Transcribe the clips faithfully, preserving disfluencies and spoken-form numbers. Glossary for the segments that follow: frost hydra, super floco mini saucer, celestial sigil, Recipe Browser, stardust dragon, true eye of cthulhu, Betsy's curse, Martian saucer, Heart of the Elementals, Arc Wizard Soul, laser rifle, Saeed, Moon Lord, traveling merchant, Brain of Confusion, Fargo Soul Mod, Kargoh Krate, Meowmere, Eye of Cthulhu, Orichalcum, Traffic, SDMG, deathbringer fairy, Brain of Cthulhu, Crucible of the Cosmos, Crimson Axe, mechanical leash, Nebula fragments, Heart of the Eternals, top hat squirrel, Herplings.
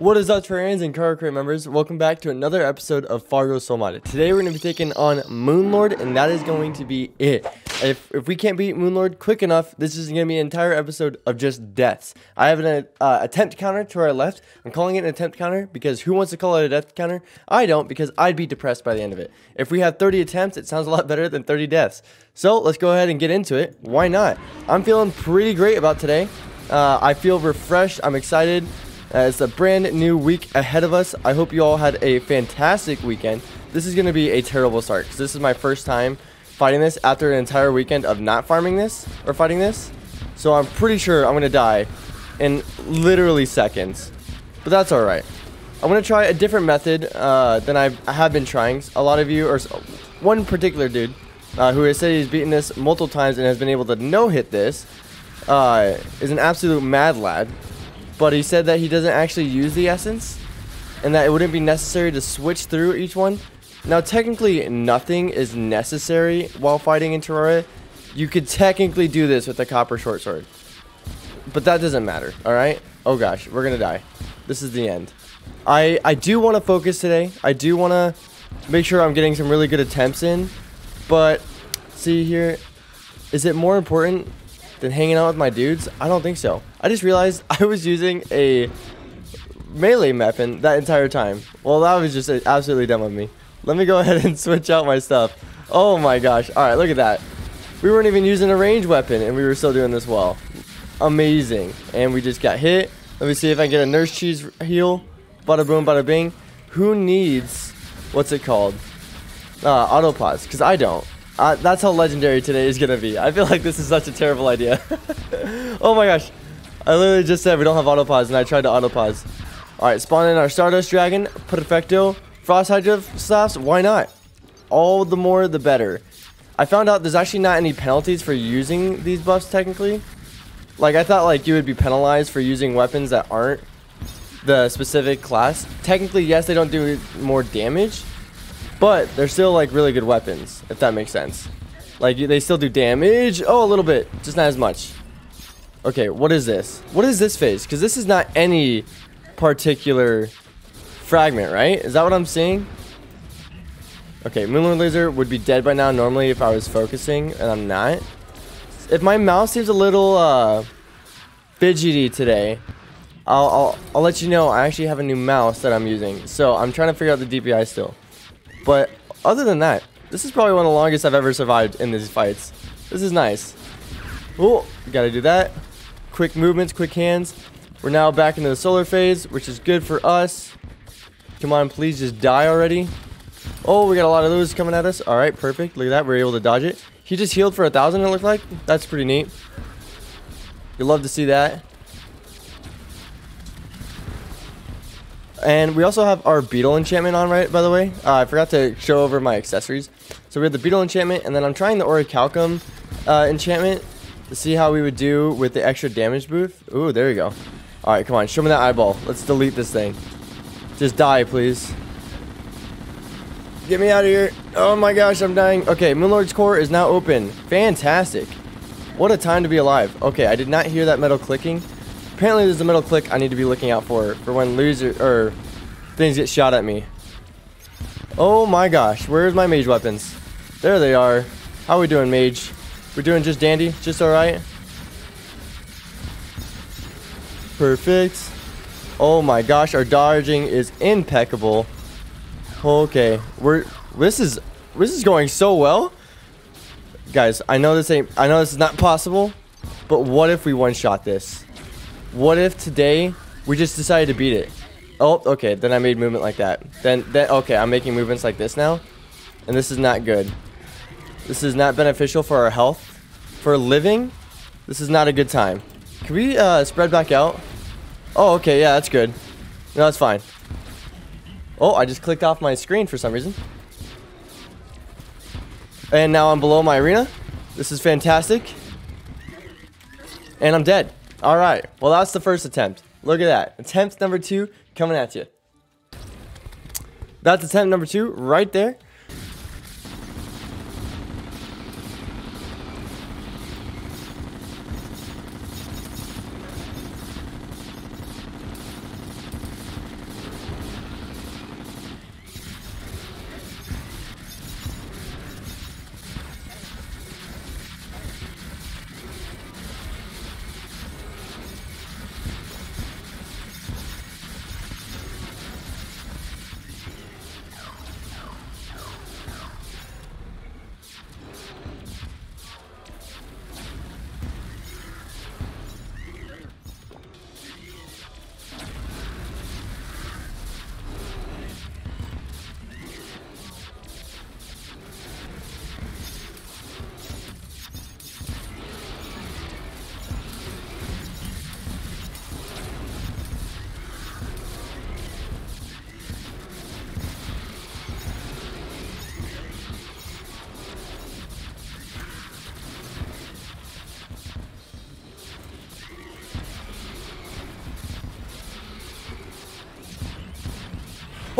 What is up, Terrarians and Kargoh Krate members? Welcome back to another episode of Fargo Soul Mod. Today we're going to be taking on Moon Lord, and that is going to be it. If, if we can't beat Moon Lord quick enough, this is going to be an entire episode of just deaths. I have an uh, attempt counter to our left. I'm calling it an attempt counter because who wants to call it a death counter? I don't, because I'd be depressed by the end of it. If we have thirty attempts, it sounds a lot better than thirty deaths. So let's go ahead and get into it. Why not? I'm feeling pretty great about today. Uh, I feel refreshed. I'm excited. Uh, it's a brand new week ahead of us. I hope you all had a fantastic weekend. This is going to be a terrible start because this is my first time fighting this after an entire weekend of not farming this or fighting this. So I'm pretty sure I'm going to die in literally seconds. But that's all right. I'm going to try a different method uh, than I've, I have been trying. A lot of you, or one particular dude uh, who has said he's beaten this multiple times and has been able to no-hit this, uh, is an absolute mad lad. But he said that he doesn't actually use the essence and that it wouldn't be necessary to switch through each one. Now, technically, nothing is necessary while fighting in Terraria. You could technically do this with a copper short sword, but that doesn't matter, all right? Oh, gosh, we're going to die. This is the end. I, I do want to focus today. I do want to make sure I'm getting some really good attempts in, but see here, is it more important than hanging out with my dudes? I don't think so. I just realized I was using a melee weapon that entire time. Well, that was just absolutely dumb of me. Let me go ahead and switch out my stuff. Oh my gosh. All right, look at that. We weren't even using a ranged weapon and we were still doing this well. Amazing. And we just got hit. Let me see if I can get a nurse cheese heal. Bada boom, bada bing. Who needs, what's it called? Uh, autopods, because I don't. Uh, that's how legendary today is going to be. I feel like this is such a terrible idea. Oh my gosh. I literally just said we don't have autopods, and I tried to autopause. Alright, spawn in our Stardust Dragon. Perfecto. Frost Hydra slaps. Why not? All the more the better. I found out there's actually not any penalties for using these buffs, technically. Like, I thought, like, you would be penalized for using weapons that aren't the specific class. Technically, yes, they don't do more damage, but they're still, like, really good weapons, if that makes sense. Like, they still do damage. Oh, a little bit. Just not as much. Okay, what is this? What is this phase? Because this is not any particular fragment, right? Is that what I'm seeing? Okay, Moon Lord Laser would be dead by now normally if I was focusing, and I'm not. If my mouse seems a little uh, fidgety today, I'll, I'll, I'll let you know I actually have a new mouse that I'm using. So I'm trying to figure out the D P I still. But other than that, this is probably one of the longest I've ever survived in these fights. This is nice. Oh, gotta do that. Quick movements, quick hands. We're now back into the solar phase, which is good for us. Come on, please just die already. Oh, we got a lot of those coming at us. All right, perfect. Look at that. We were able to dodge it. He just healed for a thousand, it looked like. That's pretty neat. You'd love to see that. And we also have our beetle enchantment on, right, by the way. Uh, I forgot to show over my accessories. So we have the beetle enchantment, and then I'm trying the orichalcum uh, enchantment to see how we would do with the extra damage boost. Ooh, there we go. All right, come on, show me that eyeball. Let's delete this thing. Just die, please. Get me out of here. Oh my gosh, I'm dying. Okay, Moonlord's core is now open. Fantastic. What a time to be alive. Okay, I did not hear that metal clicking. Apparently there's a metal click I need to be looking out for for when loser or things get shot at me. Oh my gosh, where's my mage weapons? There they are. How are we doing, mage? We're doing just dandy, just alright. Perfect. Oh my gosh, our dodging is impeccable. Okay, we're this is this is going so well. Guys, I know this ain't I know this is not possible, but what if we one-shot this? What if today we just decided to beat it? Oh, okay, then I made movement like that. Then, then, okay, I'm making movements like this now. And this is not good. This is not beneficial for our health. For living, this is not a good time. Can we uh, spread back out? Oh, okay, yeah, that's good. No, that's fine. Oh, I just clicked off my screen for some reason. And now I'm below my arena. This is fantastic. And I'm dead. All right, well, that's the first attempt. Look at that. Attempt number two coming at you. That's attempt number two right there.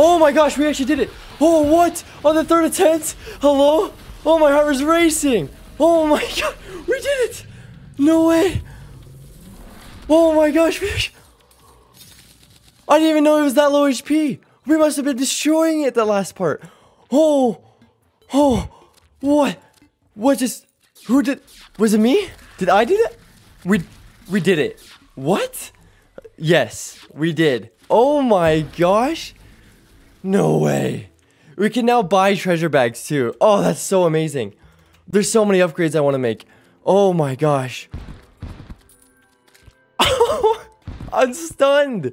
Oh my gosh, we actually did it. Oh, what? On the third attempt? Hello? Oh, my heart was racing. Oh my god, we did it. No way. Oh my gosh, we actually... I didn't even know it was that low H P. We must have been destroying it the last part. Oh, oh, what? What just, who did, was it me? Did I do that? We, we did it. What? Yes, we did. Oh my gosh. No way. We can now buy treasure bags too. Oh, that's so amazing. There's so many upgrades I want to make. Oh my gosh. I'm stunned.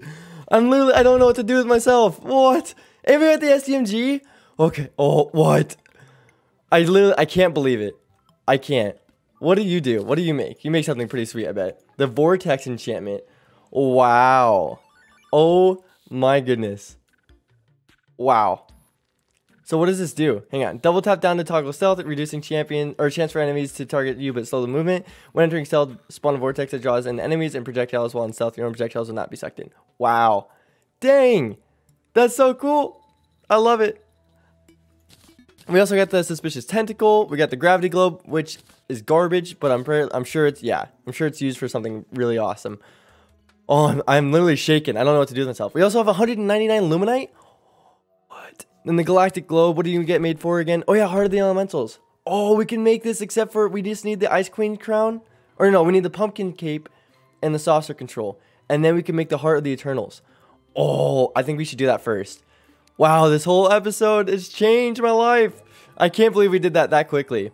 I'm literally, I don't know what to do with myself. What? Even at the S D M G? Okay. Oh, what? I literally, I can't believe it. I can't. What do you do? What do you make? You make something pretty sweet, I bet. The vortex enchantment. Wow. Oh my goodness. Wow. So what does this do? Hang on. Double tap down to toggle stealth, reducing champion or chance for enemies to target you but slow the movement. When entering stealth, spawn a vortex that draws in enemies and projectiles while in stealth. Your own projectiles will not be sucked in. Wow. Dang. That's so cool. I love it. We also got the suspicious tentacle. We got the gravity globe, which is garbage, but I'm I'm sure it's yeah. I'm sure it's used for something really awesome. Oh, I'm, I'm literally shaking. I don't know what to do with myself. We also have one hundred ninety-nine luminite. Then the galactic globe, what do you get made for again? Oh yeah, Heart of the Elementals. Oh, we can make this except for we just need the Ice Queen crown. Or no, we need the pumpkin cape and the saucer control. And then we can make the Heart of the Eternals. Oh, I think we should do that first. Wow, this whole episode has changed my life. I can't believe we did that that quickly.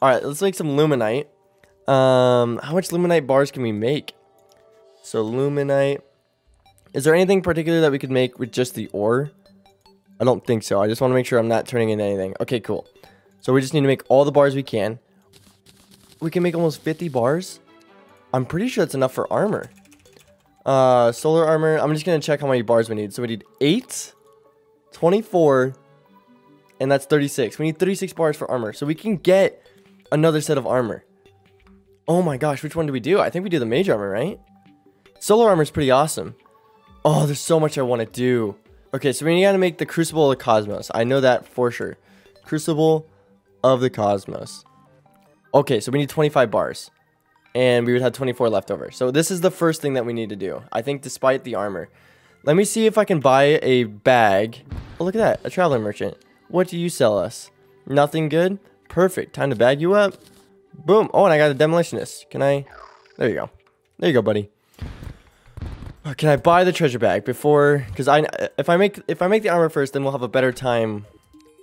All right, let's make some luminite. Um, how much luminite bars can we make? So luminite. Is there anything particular that we could make with just the ore? I don't think so. I just want to make sure I'm not turning in anything. Okay, cool. So we just need to make all the bars we can. We can make almost fifty bars. I'm pretty sure that's enough for armor. Uh, solar armor. I'm just going to check how many bars we need. So we need eight, twenty-four, and that's thirty-six. We need thirty-six bars for armor. So we can get another set of armor. Oh my gosh, which one do we do? I think we do the mage armor, right? Solar armor is pretty awesome. Oh, there's so much I want to do. Okay, so we gotta make the Crucible of the Cosmos. I know that for sure. Crucible of the Cosmos. Okay, so we need twenty-five bars. And we would have twenty-four left over. So this is the first thing that we need to do, I think, despite the armor. Let me see if I can buy a bag. Oh, look at that. A traveling merchant. What do you sell us? Nothing good? Perfect. Time to bag you up. Boom. Oh, and I got a demolitionist. Can I? There you go. There you go, buddy. Can I buy the treasure bag before? Because I, if I make, if I make the armor first, then we'll have a better time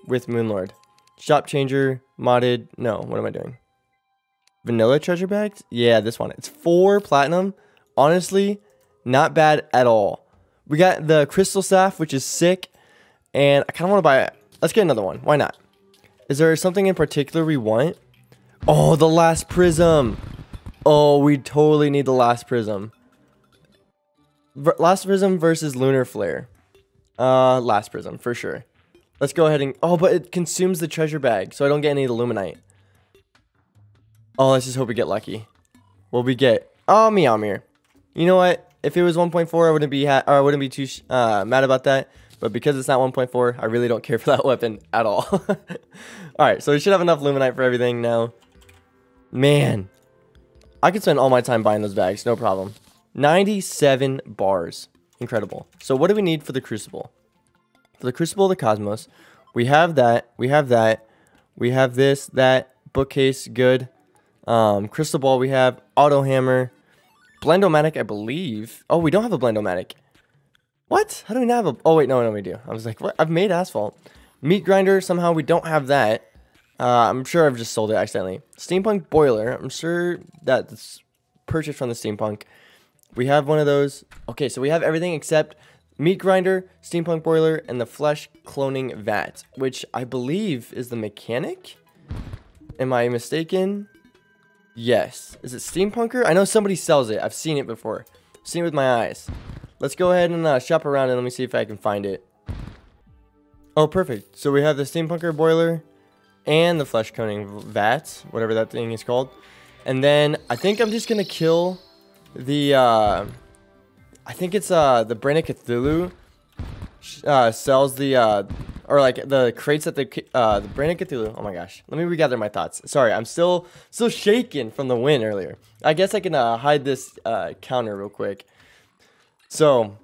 with Moon Lord. Shop changer modded. No, what am I doing? Vanilla treasure bags? Yeah, this one. It's four platinum. Honestly, not bad at all. We got the crystal staff, which is sick, and I kind of want to buy it. Let's get another one. Why not? Is there something in particular we want? Oh, the last prism. Oh, we totally need the last prism. Last prism versus lunar flare. Uh, last prism for sure. Let's go ahead and oh, but it consumes the treasure bag, so I don't get any luminite. Oh, let's just hope we get lucky. What we get? Oh, Meowmere. You know what? If it was one point four, I wouldn't be ha or I wouldn't be too sh uh, mad about that. But because it's not one point four, I really don't care for that weapon at all. All right, so we should have enough luminite for everything now. Man, I could spend all my time buying those bags, no problem. ninety-seven bars. Incredible. So what do we need for the Crucible? For the Crucible of the Cosmos, we have that, we have that, we have this, that, bookcase, good, um, crystal ball we have, auto hammer, blend-o-matic, I believe. Oh, we don't have a blend-o-matic. What? How do we not have a, oh wait, no, no, we do. I was like, what? I've made asphalt. Meat grinder, somehow we don't have that. Uh, I'm sure I've just sold it accidentally. Steampunk boiler, I'm sure that's purchased from the steampunk. We have one of those. Okay, so we have everything except meat grinder, steampunk boiler, and the flesh cloning vat, which I believe is the mechanic. Am I mistaken? Yes. Is it steampunker? I know somebody sells it. I've seen it before. I've seen it with my eyes. Let's go ahead and uh, shop around and let me see if I can find it. Oh, perfect. So we have the steampunker boiler and the flesh cloning vat, whatever that thing is called. And then I think I'm just going to kill... The, uh, I think it's, uh, the Brain of Cthulhu uh, sells the, uh, or like the crates at the, uh, the Brain of Cthulhu. Oh my gosh. Let me regather my thoughts. Sorry, I'm still, still shaken from the win earlier. I guess I can uh, hide this uh, counter real quick. So,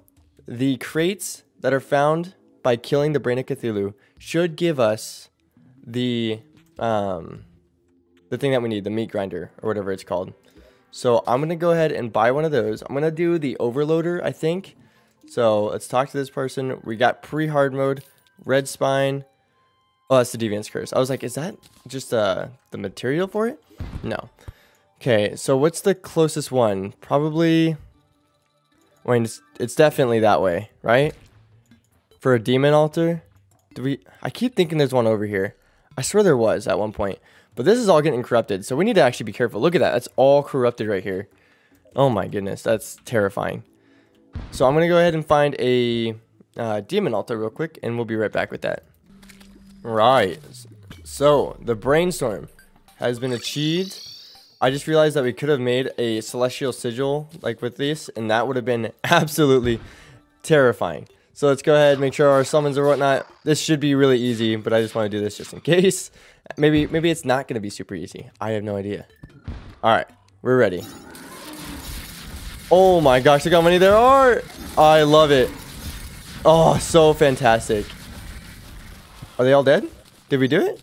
the crates that are found by killing the Brain of Cthulhu should give us the, um, the thing that we need, the meat grinder or whatever it's called. So I'm going to go ahead and buy one of those. I'm going to do the overloader, I think. So let's talk to this person. We got pre-hard mode, red spine. Oh, that's the Deviant's Curse. I was like, is that just uh, the material for it? No. Okay, so what's the closest one? Probably, I mean, it's, it's definitely that way, right? For a Demon Altar? Do we? I keep thinking there's one over here. I swear there was at one point. But this is all getting corrupted, so we need to actually be careful. Look at that. That's all corrupted right here. Oh my goodness. That's terrifying. So I'm going to go ahead and find a uh, Demon Altar real quick, and we'll be right back with that. Right. So, the Brainstorm has been achieved. I just realized that we could have made a Celestial Sigil like with this, and that would have been absolutely terrifying. So let's go ahead and make sure our summons or whatnot. This should be really easy, but I just want to do this just in case. Maybe maybe it's not going to be super easy. I have no idea. All right, we're ready. Oh my gosh, look how many there are. I love it. Oh, so fantastic. Are they all dead? Did we do it?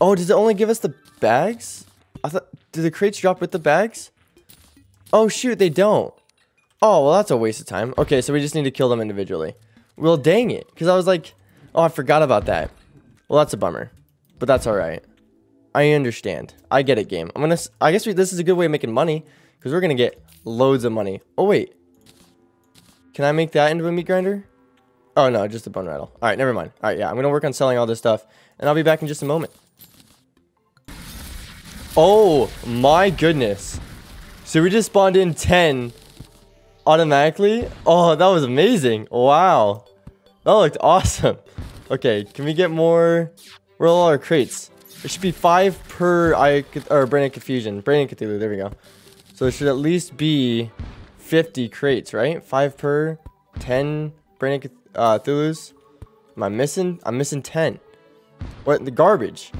Oh, does it only give us the bags? I thought, do the crates drop with the bags? Oh shoot, they don't. Oh, well, that's a waste of time. Okay, so we just need to kill them individually. Well, dang it. Because I was like, oh, I forgot about that. Well, that's a bummer. But that's all right. I understand. I get it, game. I'm gonna, I guess we, this is a good way of making money. Because we're going to get loads of money. Oh, wait. Can I make that into a meat grinder? Oh, no, just a bone rattle. All right, never mind. All right, yeah, I'm going to work on selling all this stuff. And I'll be back in just a moment. Oh, my goodness. So we just spawned in ten... automatically. Oh, that was amazing. Wow, that looked awesome. Okay, can we get more? Where are all our crates? There should be five per I or Brain of Confusion, Brain of Cthulhu. There we go. So there should at least be fifty crates, right? Five per ten Brain of uh, Cthulhu's. Am I missing? I'm missing ten. What the garbage?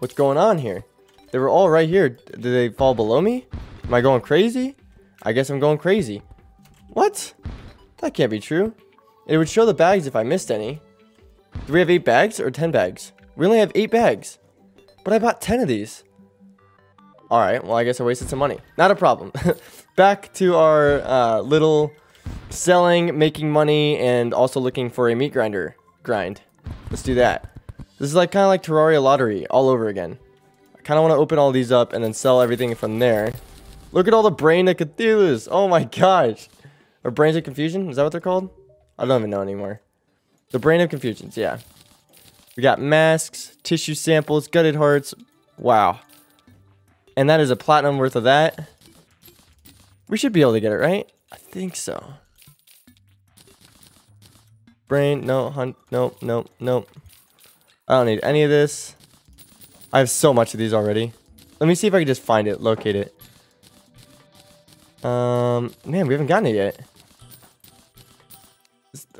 What's going on here? They were all right here. Did they fall below me? Am I going crazy? I guess I'm going crazy. What? That can't be true. It would show the bags if I missed any. Do we have eight bags or ten bags? We only have eight bags. But I bought ten of these. Alright, well I guess I wasted some money. Not a problem. Back to our uh, little selling, making money, and also looking for a meat grinder grind. Let's do that. This is like kind of like Terraria Lottery all over again. I kind of want to open all these up and then sell everything from there. Look at all the Brain of Cthulhu's. Oh my gosh. Or Brains of Confusion? Is that what they're called? I don't even know anymore. The Brain of Confusions, yeah. We got masks, tissue samples, gutted hearts. Wow. And that is a platinum worth of that. We should be able to get it, right? I think so. Brain, no, hunt, nope, nope, nope. I don't need any of this. I have so much of these already. Let me see if I can just find it, locate it. Um, man, we haven't gotten it yet.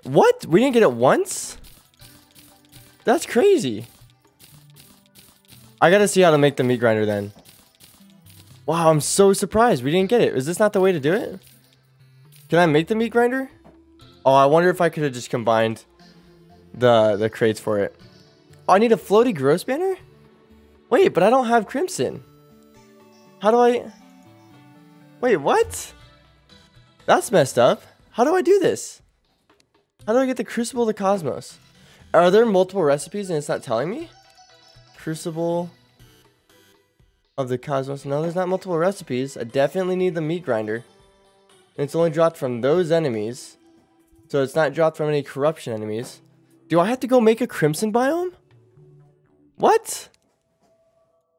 What? We didn't get it once? That's crazy. I gotta see how to make the meat grinder then. Wow, I'm so surprised we didn't get it. Is this not the way to do it? Can I make the meat grinder? Oh, I wonder if I could have just combined the the crates for it. Oh, I need a Floaty Gross banner? Wait, but I don't have Crimson. How do I... Wait, what? That's messed up. How do I do this? How do I get the Crucible of the Cosmos? Are there multiple recipes and it's not telling me? Crucible of the Cosmos. No, there's not multiple recipes. I definitely need the meat grinder. And it's only dropped from those enemies. So it's not dropped from any corruption enemies. Do I have to go make a Crimson biome? What?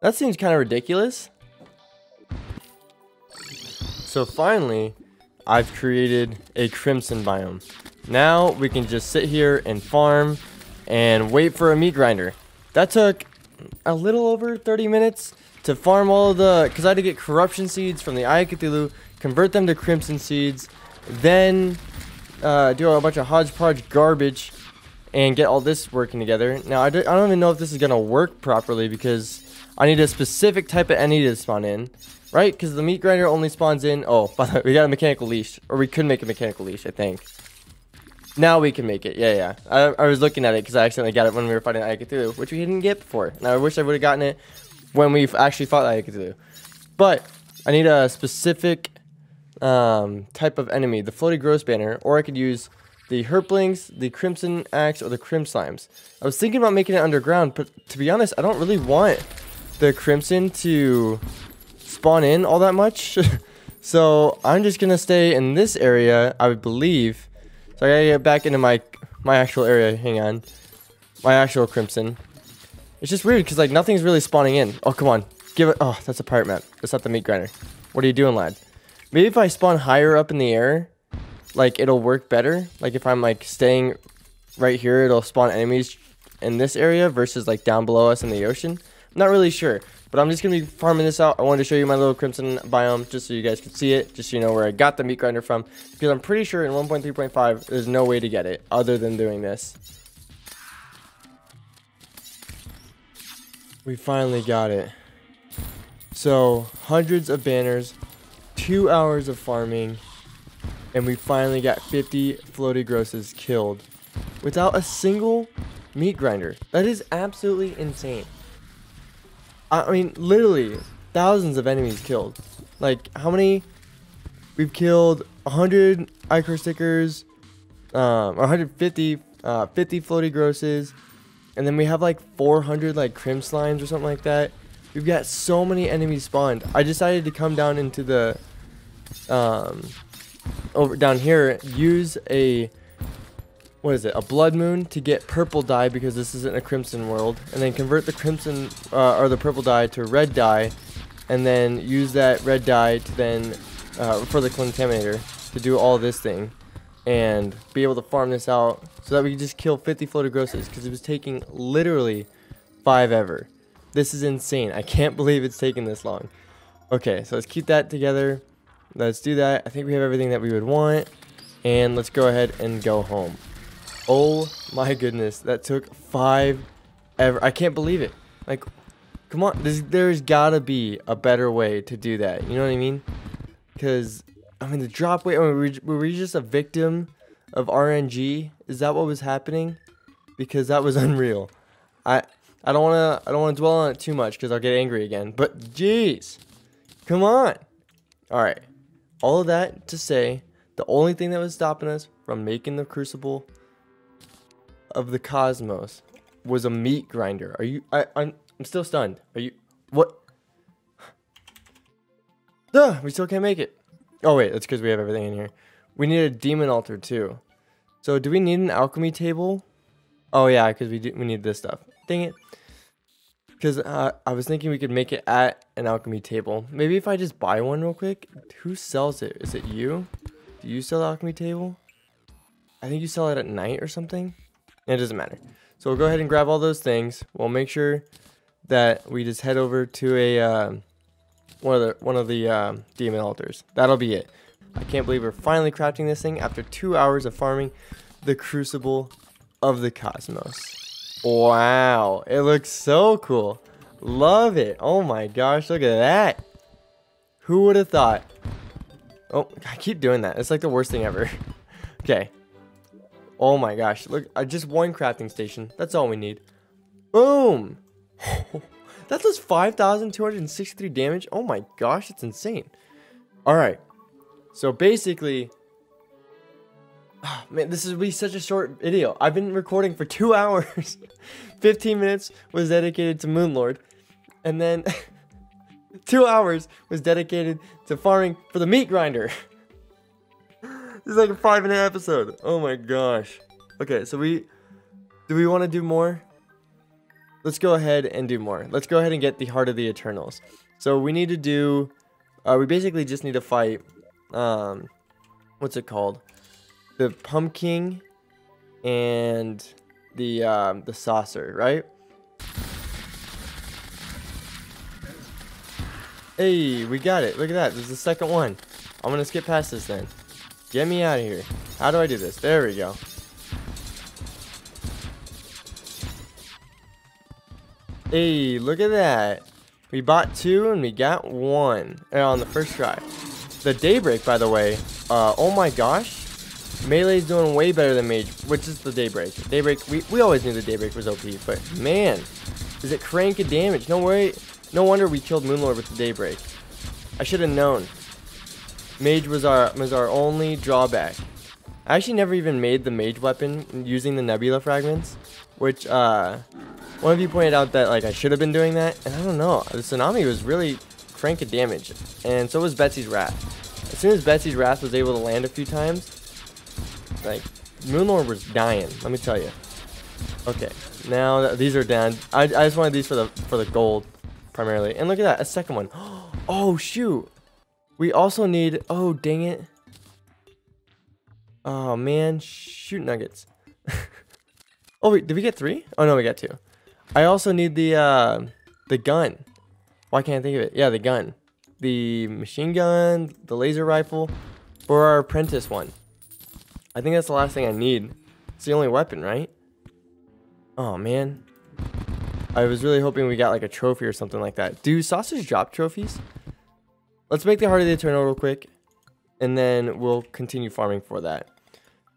That seems kind of ridiculous. So finally, I've created a Crimson biome. Now we can just sit here and farm and wait for a meat grinder. That took a little over thirty minutes to farm all of the... Because I had to get corruption seeds from the Eye of Cthulhu, convert them to Crimson seeds, then uh, do a bunch of hodgepodge garbage and get all this working together. Now, I, do, I don't even know if this is going to work properly because I need a specific type of entity to spawn in, right? Because the meat grinder only spawns in... Oh, by the way, we got a mechanical leash. Or we could make a mechanical leash, I think. Now we can make it. Yeah, yeah. I, I was looking at it because I accidentally got it when we were fighting Eye of Cthulhu, which we didn't get before. And I wish I would have gotten it when we actually fought Eye of Cthulhu. But I need a specific um, type of enemy. The Floaty Gross banner. Or I could use the Herplings, the Crimson Axe, or the Crim Slimes. I was thinking about making it underground, but to be honest, I don't really want the Crimson to spawn in all that much. So I'm just going to stay in this area, I believe. So I gotta get back into my my actual area. Hang on. My actual Crimson. It's just weird because like nothing's really spawning in. Oh, come on. Give it. Oh, that's a pirate map. That's not the meat grinder. What are you doing, lad? Maybe if I spawn higher up in the air, like it'll work better. Like if I'm like staying right here, it'll spawn enemies in this area versus like down below us in the ocean. I'm not really sure, but I'm just gonna be farming this out. I wanted to show you my little Crimson biome just so you guys could see it, just so you know where I got the meat grinder from, because I'm pretty sure in one point three point five there's no way to get it other than doing this. We finally got it. So hundreds of banners, two hours of farming, and we finally got fifty Floaty Grosses killed without a single meat grinder. That is absolutely insane. I mean, literally, thousands of enemies killed. Like, how many? We've killed one hundred Icar stickers, um, one hundred fifty, uh, fifty Floaty Grosses, and then we have like four hundred like Crim Slimes or something like that. We've got so many enemies spawned. I decided to come down into the, um, over down here, use a, what is it, a blood moon to get purple dye because this isn't a crimson world, and then convert the crimson uh, or the purple dye to red dye, and then use that red dye to then uh, for the contaminator to do all this thing and be able to farm this out so that we can just kill fifty Floaty Grosses, because it was taking literally five ever. This is insane. I can't believe it's taking this long. Okay, so let's keep that together. Let's do that. I think we have everything that we would want, and let's go ahead and go home. Oh my goodness, that took five ever. I can't believe it. Like, come on, there's, there's gotta be a better way to do that. You know what I mean? Because, I mean, the drop weight, I mean, were, were we just a victim of R N G? Is that what was happening? Because that was unreal. I I don't wanna, I don't wanna dwell on it too much because I'll get angry again. But, jeez, come on. All right, all of that to say, the only thing that was stopping us from making the Crucible of the Cosmos was a meat grinder. Are you? I, I'm. I'm still stunned. Are you? What? Duh, we still can't make it. Oh wait, that's because we have everything in here. We need a demon altar too. So do we need an alchemy table? Oh yeah, because we do. We need this stuff. Dang it. Because uh, I was thinking we could make it at an alchemy table. Maybe if I just buy one real quick. Who sells it? Is it you? Do you sell the alchemy table? I think you sell it at night or something. It doesn't matter. So we'll go ahead and grab all those things. We'll make sure that we just head over to a um, one of the one of the um, demon altars. That'll be it. I can't believe we're finally crafting this thing after two hours of farming the Crucible of the Cosmos. Wow, it looks so cool. Love it. Oh my gosh, look at that. Who would have thought? Oh, I keep doing that. It's like the worst thing ever. Okay. Oh my gosh, look, uh, just one crafting station. That's all we need. Boom! That does five thousand two hundred sixty-three damage. Oh my gosh, it's insane. Alright, so basically... Oh man, this will be such a short video. I've been recording for two hours. fifteen minutes was dedicated to Moon Lord. And then two hours was dedicated to farming for the meat grinder. It's like a five minute episode. Oh my gosh. Okay, so we... Do we want to do more? Let's go ahead and do more. Let's go ahead and get the Heart of the Eternals. So we need to do... Uh, we basically just need to fight... Um, what's it called? The Pumpkin and the, um, the Saucer, right? Hey, we got it. Look at that. There's the second one. I'm going to skip past this then. Get me out of here. How do I do this? There we go. Hey, look at that. We bought two and we got one on the first try. The Daybreak, by the way, uh, oh my gosh, Melee's doing way better than Mage, which is the Daybreak. Daybreak, we, we always knew the Daybreak was O P, but man, is it cranking damage. No way, no wonder we killed Moon Lord with the Daybreak. I should have known. Mage was our, was our only drawback. I actually never even made the Mage weapon using the Nebula Fragments, which, uh, one of you pointed out that, like, I should have been doing that, and I don't know, the Tsunami was really cranking damage, and so was Betsy's Wrath. As soon as Betsy's Wrath was able to land a few times, like, Moon Lord was dying, let me tell you. Okay, now th these are down. I, I just wanted these for the, for the gold, primarily. And look at that, a second one. Oh, shoot! We also need, oh, dang it. Oh, man, shoot nuggets. Oh, wait, did we get three? Oh, no, we got two. I also need the, uh, the gun. Why can't I think of it? Yeah, the gun. The machine gun, the laser rifle, or our apprentice one. I think that's the last thing I need. It's the only weapon, right? Oh, man. I was really hoping we got, like, a trophy or something like that. Do sausage drop trophies? Let's make the Heart of the Eternal real quick, and then we'll continue farming for that.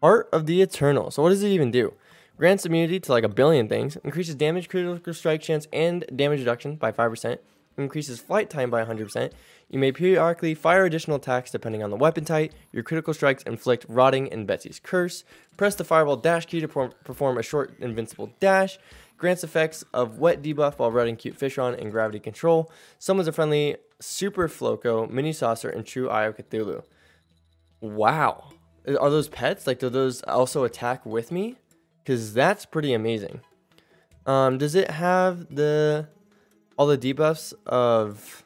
Heart of the Eternal. So what does it even do? Grants immunity to like a billion things, increases damage, critical strike chance, and damage reduction by five percent, increases flight time by one hundred percent. You may periodically fire additional attacks depending on the weapon type. Your critical strikes inflict rotting and Betsy's Curse. Press the fireball dash key to perform a short invincible dash. Grants effects of wet debuff while riding cute fish on and gravity control. Summons a friendly super floco, mini saucer, and true Eye of Cthulhu. Wow. Are those pets? Like, do those also attack with me? Because that's pretty amazing. Um, does it have the all the debuffs of?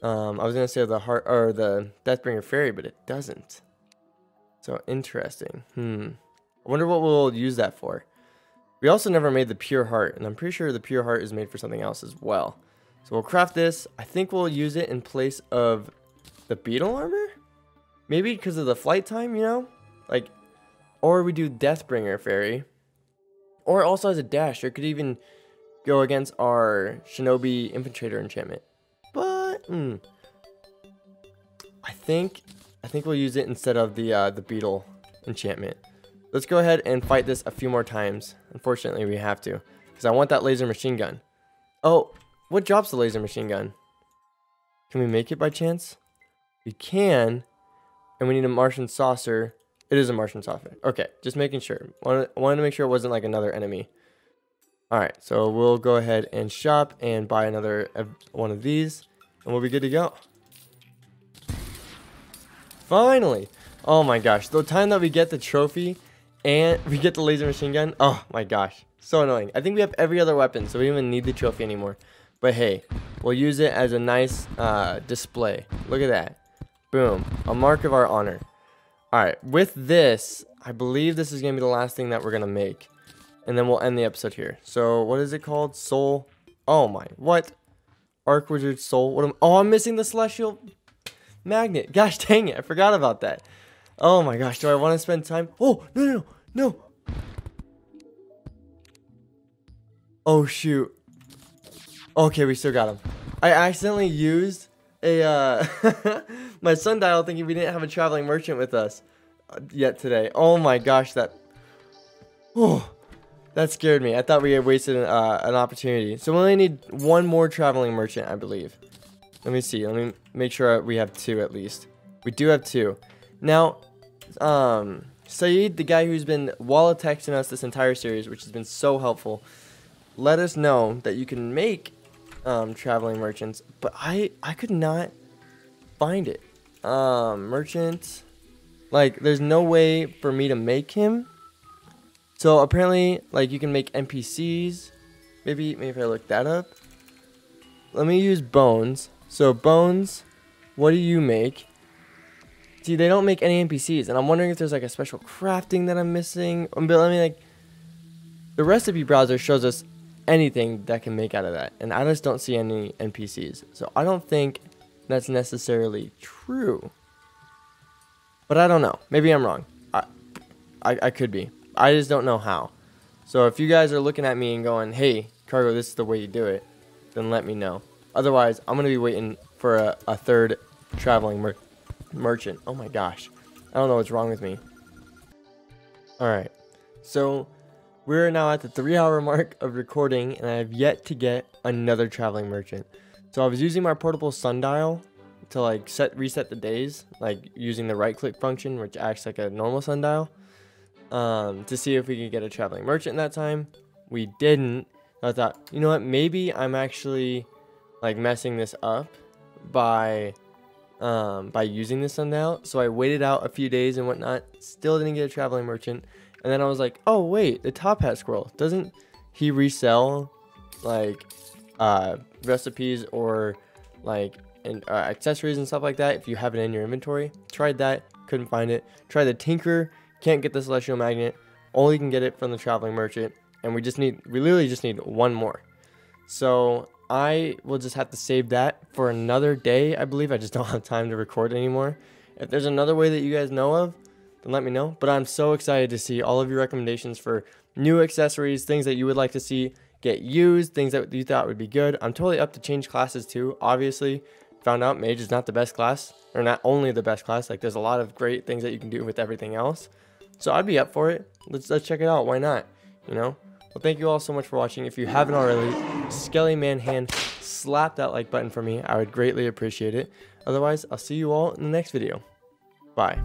Um, I was gonna say the heart or the Deathbringer Fairy, but it doesn't. So interesting. Hmm. I wonder what we'll use that for. We also never made the Pure Heart, and I'm pretty sure the Pure Heart is made for something else as well. So we'll craft this. I think we'll use it in place of the Beetle Armor. Maybe because of the flight time, you know, like. Or we do Deathbringer Fairy. Or it also has a dash. Or it could even go against our Shinobi Infiltrator enchantment. But mm, I think I think we'll use it instead of the uh, the Beetle enchantment. Let's go ahead and fight this a few more times. Unfortunately, we have to, because I want that laser machine gun. Oh, what drops the laser machine gun? Can we make it by chance? We can. And we need a Martian saucer. It is a Martian saucer. Okay, just making sure. Wanted, wanted to make sure it wasn't like another enemy. All right, so we'll go ahead and shop and buy another one of these, and we'll be good to go. Finally! Oh my gosh, the time that we get the trophy and we get the laser machine gun. Oh my gosh, so annoying. I think we have every other weapon, so we don't even need the trophy anymore. But hey, we'll use it as a nice uh, display. Look at that. Boom, a mark of our honor. Alright, with this, I believe this is going to be the last thing that we're going to make. And then we'll end the episode here. So, what is it called? Soul? Oh my, what? Arc Wizard Soul? What am, oh, I'm missing the celestial magnet. Gosh dang it, I forgot about that. Oh my gosh, do I want to spend time? Oh, no, no, no, no. Oh shoot. Okay, we still got him. I accidentally used a, uh, my sundial thinking we didn't have a traveling merchant with us yet today. Oh my gosh, that, oh, that scared me. I thought we had wasted an, uh, an opportunity. So we only need one more traveling merchant, I believe. Let me see. Let me make sure we have two at least. We do have two. Now, um, Saeed, the guy who's been walla texting us this entire series, which has been so helpful, let us know that you can make um, traveling merchants, but I, I could not find it. Um, merchant, like, there's no way for me to make him. So apparently, like, you can make N P Cs. Maybe, maybe if I look that up. Let me use Bones. So Bones, what do you make? See, they don't make any N P Cs, and I'm wondering if there's like a special crafting that I'm missing. But I mean, like, the recipe browser shows us anything that can make out of that, and I just don't see any N P Cs. So I don't think that's necessarily true, but I don't know, maybe I'm wrong. I, I, I could be. I just don't know how. So if you guys are looking at me and going, hey, Kargoh, this is the way you do it, then let me know. Otherwise, I'm going to be waiting for a, a third traveling mer merchant. Oh my gosh. I don't know what's wrong with me. Alright. So, we're now at the three hour mark of recording, and I have yet to get another traveling merchant. So I was using my portable sundial to like set reset the days, like using the right click function, which acts like a normal sundial, um, to see if we could get a traveling merchant that time. We didn't. I thought, you know what, maybe I'm actually like messing this up by um, by using the sundial. So I waited out a few days and whatnot, still didn't get a traveling merchant. And then I was like, oh wait, the top hat squirrel, doesn't he resell like uh, recipes or like and uh, accessories and stuff like that if you have it in your inventory? Tried that, couldn't find it. Tried the tinker, can't get the celestial magnet, only can get it from the traveling merchant. And we just need, we literally just need one more. So I will just have to save that for another day, I believe. I just don't have time to record anymore. If there's another way that you guys know of, then let me know. But I'm so excited to see all of your recommendations for new accessories, things that you would like to see get used, things that you thought would be good. I'm totally up to change classes too, obviously. Found out mage is not the best class, or not only the best class, like there's a lot of great things that you can do with everything else. So I'd be up for it. Let's, let's check it out. Why not? You know? Well, thank you all so much for watching. If you haven't already, Skelly Man Hand, slap that like button for me. I would greatly appreciate it. Otherwise, I'll see you all in the next video. Bye.